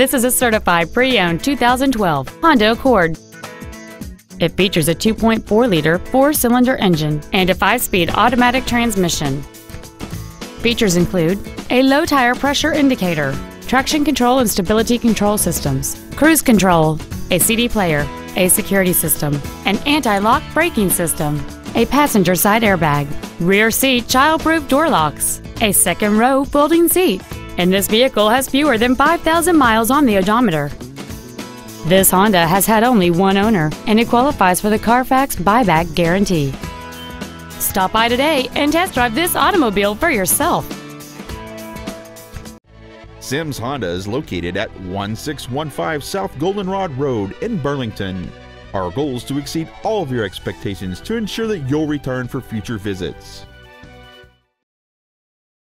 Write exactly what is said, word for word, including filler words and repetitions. This is a certified pre-owned two thousand twelve Honda Accord. It features a two point four liter four-cylinder engine and a five-speed automatic transmission. Features include a low tire pressure indicator, traction control and stability control systems, cruise control, a C D player, a security system, an anti-lock braking system, a passenger side airbag, rear seat child-proof door locks, a second row folding seat, and this vehicle has fewer than five thousand miles on the odometer. This Honda has had only one owner, and it qualifies for the Carfax buyback guarantee. Stop by today and test drive this automobile for yourself. Sims Honda is located at one six one five South Goldenrod Road in Burlington. Our goal is to exceed all of your expectations to ensure that you'll return for future visits.